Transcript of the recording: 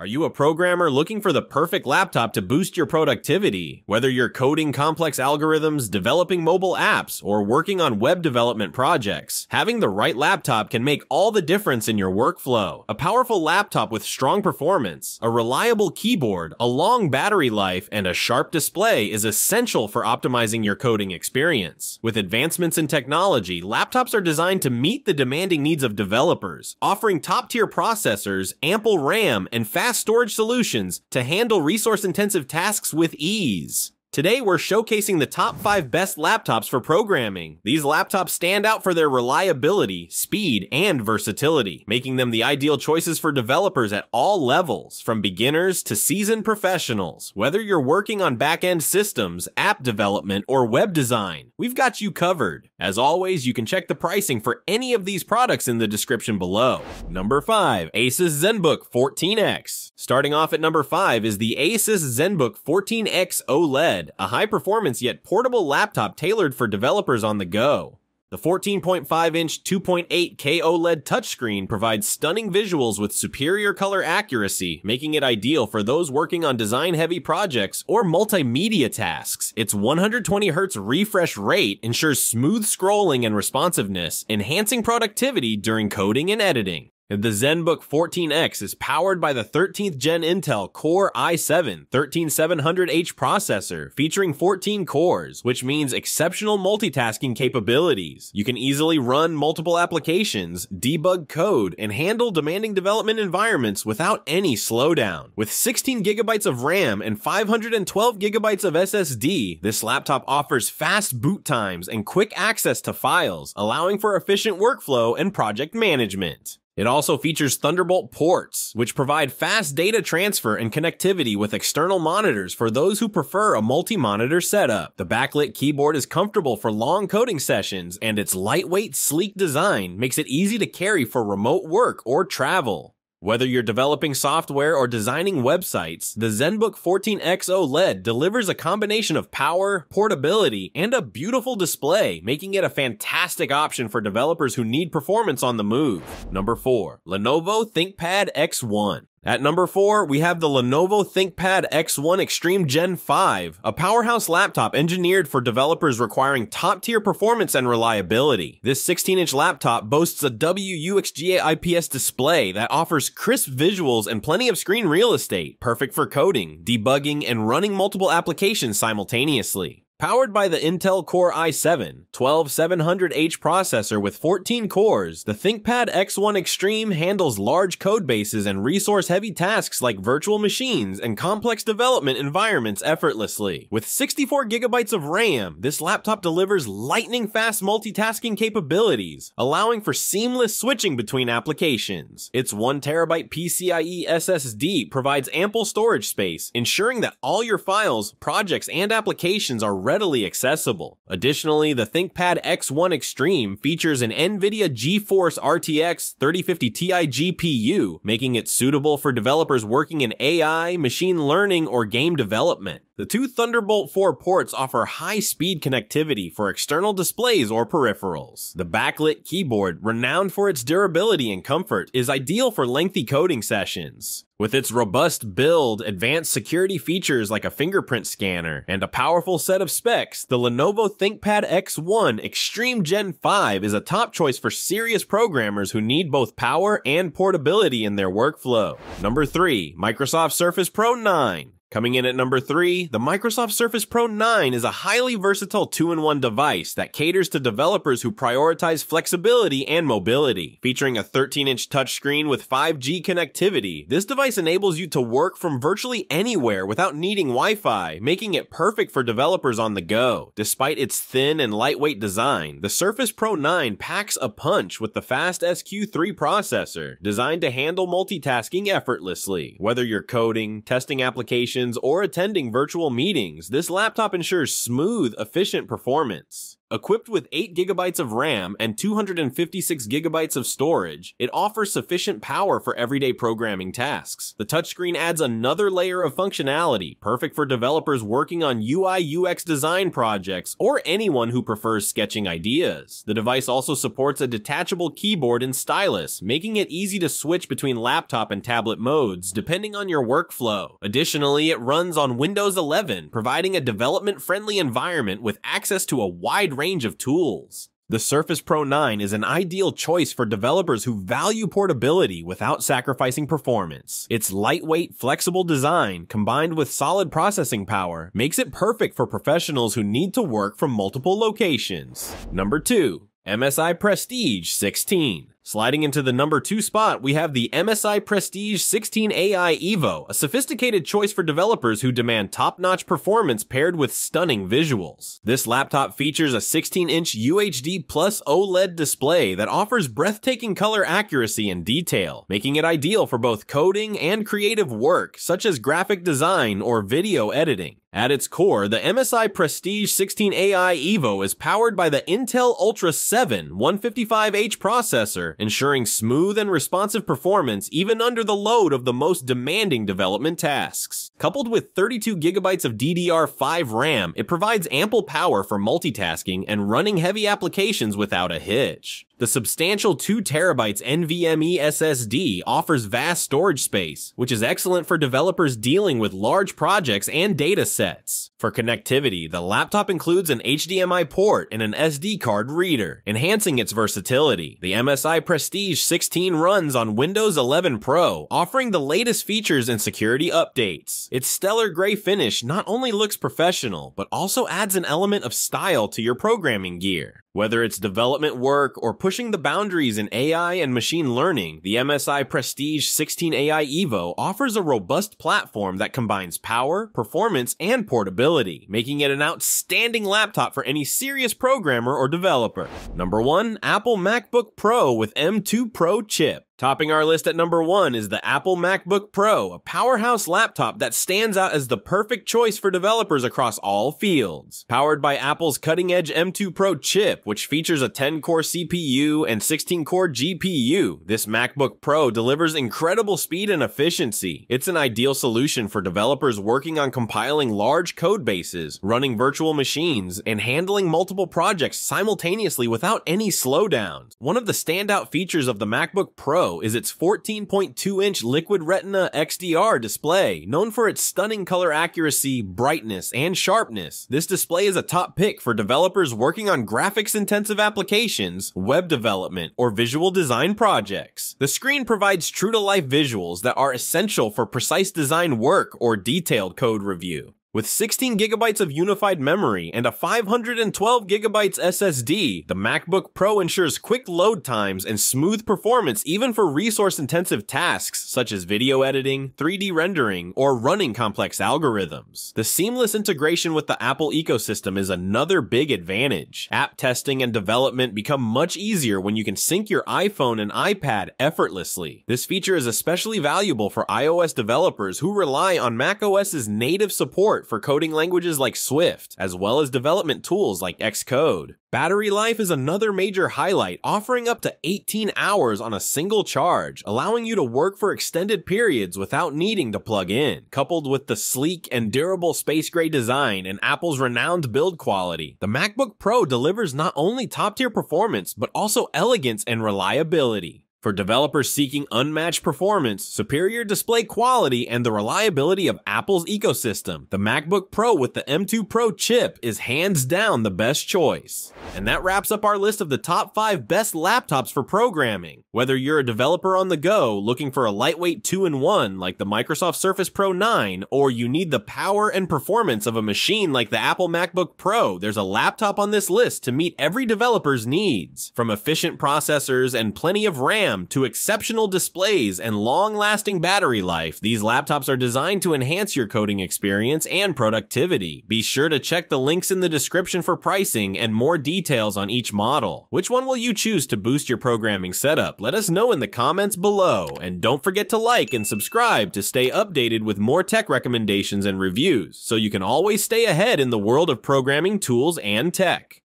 Are you a programmer looking for the perfect laptop to boost your productivity? Whether you're coding complex algorithms, developing mobile apps, or working on web development projects, having the right laptop can make all the difference in your workflow. A powerful laptop with strong performance, a reliable keyboard, a long battery life, and a sharp display is essential for optimizing your coding experience. With advancements in technology, laptops are designed to meet the demanding needs of developers, offering top-tier processors, ample RAM, and fast storage solutions to handle resource-intensive tasks with ease. Today, we're showcasing the top 5 best laptops for programming. These laptops stand out for their reliability, speed, and versatility, making them the ideal choices for developers at all levels, from beginners to seasoned professionals. Whether you're working on back-end systems, app development, or web design, we've got you covered. As always, you can check the pricing for any of these products in the description below. Number 5. Asus ZenBook 14X. Starting off at number 5 is the Asus ZenBook 14X OLED, a high-performance yet portable laptop tailored for developers on the go. The 14.5-inch 2.8K OLED touchscreen provides stunning visuals with superior color accuracy, making it ideal for those working on design-heavy projects or multimedia tasks. Its 120Hz refresh rate ensures smooth scrolling and responsiveness, enhancing productivity during coding and editing. The ZenBook 14X is powered by the 13th Gen Intel Core i7-13700H processor, featuring 14 cores, which means exceptional multitasking capabilities. You can easily run multiple applications, debug code, and handle demanding development environments without any slowdown. With 16GB of RAM and 512GB of SSD, this laptop offers fast boot times and quick access to files, allowing for efficient workflow and project management. It also features Thunderbolt ports, which provide fast data transfer and connectivity with external monitors for those who prefer a multi-monitor setup. The backlit keyboard is comfortable for long coding sessions, and its lightweight, sleek design makes it easy to carry for remote work or travel. Whether you're developing software or designing websites, the ZenBook 14X OLED delivers a combination of power, portability, and a beautiful display, making it a fantastic option for developers who need performance on the move. Number 4. Lenovo ThinkPad X1. At number 4, we have the Lenovo ThinkPad X1 Extreme Gen 5, a powerhouse laptop engineered for developers requiring top-tier performance and reliability. This 16-inch laptop boasts a WUXGA IPS display that offers crisp visuals and plenty of screen real estate, perfect for coding, debugging, and running multiple applications simultaneously. Powered by the Intel Core i7-12700H processor with 14 cores, the ThinkPad X1 Extreme handles large code bases and resource-heavy tasks like virtual machines and complex development environments effortlessly. With 64GB of RAM, this laptop delivers lightning-fast multitasking capabilities, allowing for seamless switching between applications. Its 1TB PCIe SSD provides ample storage space, ensuring that all your files, projects, and applications are readily accessible. Additionally, the ThinkPad X1 Extreme features an NVIDIA GeForce RTX 3050 Ti GPU, making it suitable for developers working in AI, machine learning, or game development. The two Thunderbolt 4 ports offer high-speed connectivity for external displays or peripherals. The backlit keyboard, renowned for its durability and comfort, is ideal for lengthy coding sessions. With its robust build, advanced security features like a fingerprint scanner, and a powerful set of specs, the Lenovo ThinkPad X1 Extreme Gen 5 is a top choice for serious programmers who need both power and portability in their workflow. Number 3. Microsoft Surface Pro 9. Coming in at number 3, the Microsoft Surface Pro 9 is a highly versatile 2-in-1 device that caters to developers who prioritize flexibility and mobility. Featuring a 13-inch touchscreen with 5G connectivity, this device enables you to work from virtually anywhere without needing Wi-Fi, making it perfect for developers on the go. Despite its thin and lightweight design, the Surface Pro 9 packs a punch with the fast SQ3 processor, designed to handle multitasking effortlessly. Whether you're coding, testing applications, or attending virtual meetings, this laptop ensures smooth, efficient performance. Equipped with 8 GB of RAM and 256 GB of storage, it offers sufficient power for everyday programming tasks. The touchscreen adds another layer of functionality, perfect for developers working on UI/UX design projects or anyone who prefers sketching ideas. The device also supports a detachable keyboard and stylus, making it easy to switch between laptop and tablet modes depending on your workflow. Additionally, it runs on Windows 11, providing a development-friendly environment with access to a wide range of tools. The Surface Pro 9 is an ideal choice for developers who value portability without sacrificing performance. Its lightweight, flexible design, combined with solid processing power, makes it perfect for professionals who need to work from multiple locations. Number 2. MSI Prestige 16. Sliding into the number 2 spot, we have the MSI Prestige 16 AI Evo, a sophisticated choice for developers who demand top-notch performance paired with stunning visuals. This laptop features a 16-inch UHD plus OLED display that offers breathtaking color accuracy and detail, making it ideal for both coding and creative work, such as graphic design or video editing. At its core, the MSI Prestige 16 AI Evo is powered by the Intel Ultra 7 155H processor, ensuring smooth and responsive performance even under the load of the most demanding development tasks. Coupled with 32 GB of DDR5 RAM, it provides ample power for multitasking and running heavy applications without a hitch. The substantial 2 TB NVMe SSD offers vast storage space, which is excellent for developers dealing with large projects and data sets. For connectivity, the laptop includes an HDMI port and an SD card reader, enhancing its versatility. The MSI Prestige 16 runs on Windows 11 Pro, offering the latest features and security updates. Its stellar gray finish not only looks professional, but also adds an element of style to your programming gear. Whether it's development work or pushing the boundaries in AI and machine learning, the MSI Prestige 16 AI Evo offers a robust platform that combines power, performance, and portability, making it an outstanding laptop for any serious programmer or developer. Number 1, Apple MacBook Pro with M2 Pro Chip. Topping our list at number 1 is the Apple MacBook Pro, a powerhouse laptop that stands out as the perfect choice for developers across all fields. Powered by Apple's cutting-edge M2 Pro chip, which features a 10-core CPU and 16-core GPU, this MacBook Pro delivers incredible speed and efficiency. It's an ideal solution for developers working on compiling large code bases, running virtual machines, and handling multiple projects simultaneously without any slowdowns. One of the standout features of the MacBook Pro is its 14.2-inch Liquid Retina XDR display. Known for its stunning color accuracy, brightness, and sharpness, this display is a top pick for developers working on graphics-intensive applications, web development, or visual design projects. The screen provides true-to-life visuals that are essential for precise design work or detailed code review. With 16 GB of unified memory and a 512 GB SSD, the MacBook Pro ensures quick load times and smooth performance even for resource-intensive tasks such as video editing, 3D rendering, or running complex algorithms. The seamless integration with the Apple ecosystem is another big advantage. App testing and development become much easier when you can sync your iPhone and iPad effortlessly. This feature is especially valuable for iOS developers who rely on macOS's native support for coding languages like Swift, as well as development tools like Xcode. Battery life is another major highlight, offering up to 18 hours on a single charge, allowing you to work for extended periods without needing to plug in. Coupled with the sleek and durable space gray design and Apple's renowned build quality, the MacBook Pro delivers not only top-tier performance, but also elegance and reliability. For developers seeking unmatched performance, superior display quality, and the reliability of Apple's ecosystem, the MacBook Pro with the M2 Pro chip is hands down the best choice. And that wraps up our list of the top 5 best laptops for programming. Whether you're a developer on the go looking for a lightweight 2-in-1 like the Microsoft Surface Pro 9, or you need the power and performance of a machine like the Apple MacBook Pro, there's a laptop on this list to meet every developer's needs. From efficient processors and plenty of RAM to exceptional displays and long-lasting battery life, these laptops are designed to enhance your coding experience and productivity. Be sure to check the links in the description for pricing and more details on each model. Which one will you choose to boost your programming setup? Let us know in the comments below, and don't forget to like and subscribe to stay updated with more tech recommendations and reviews, so you can always stay ahead in the world of programming tools and tech.